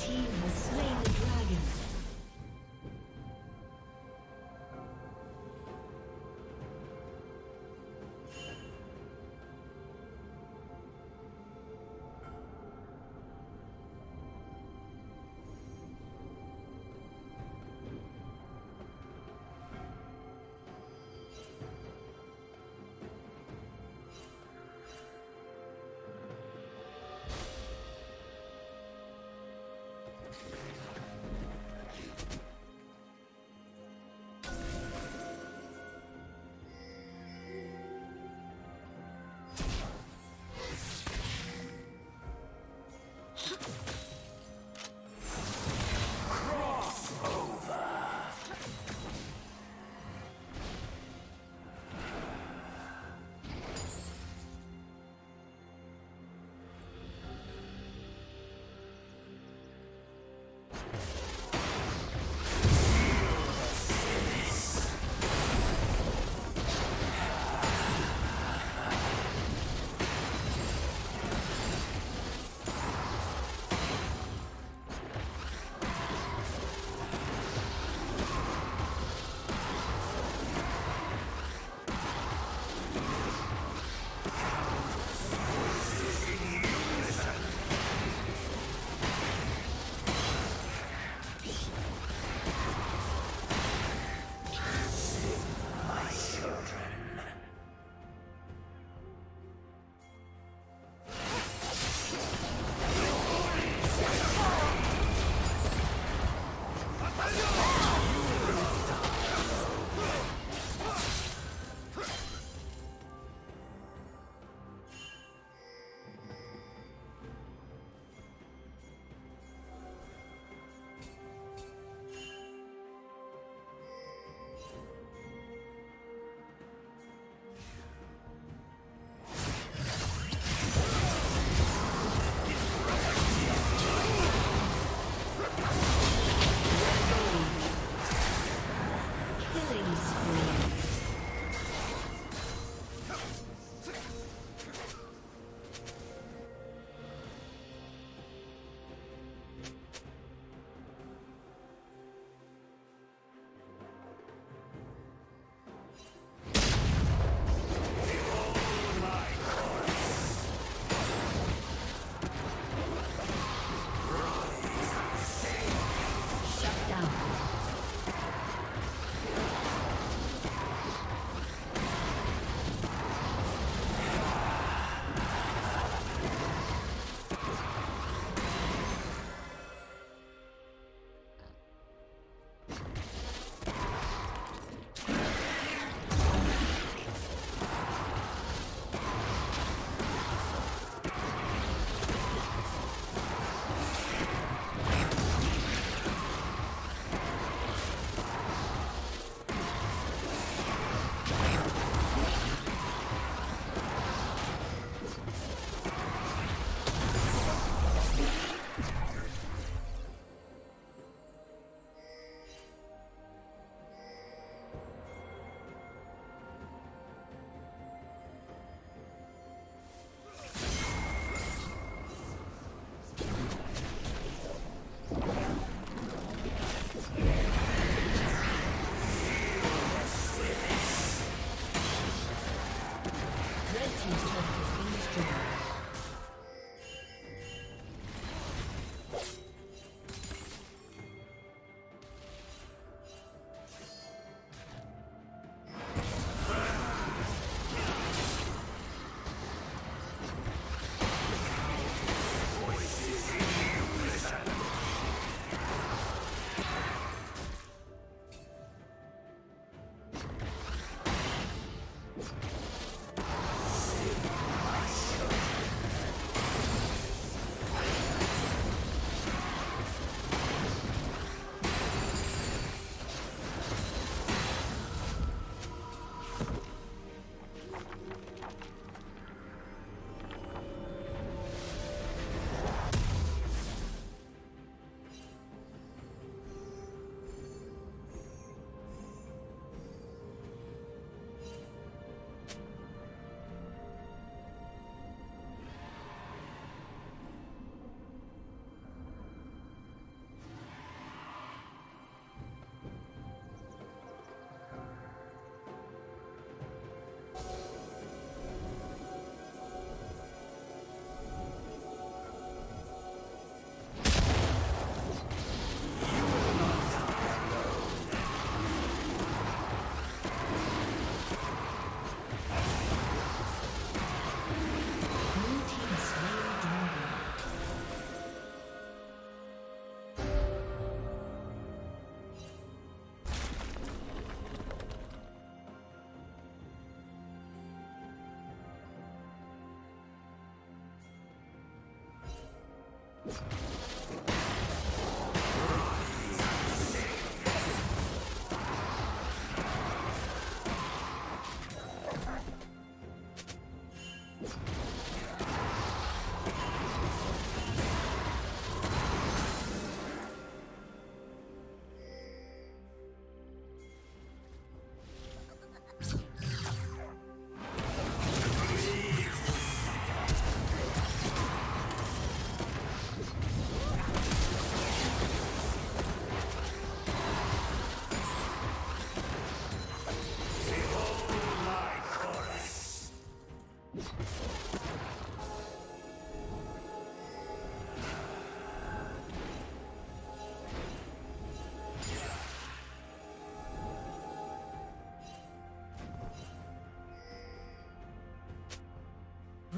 team has slain the dragon.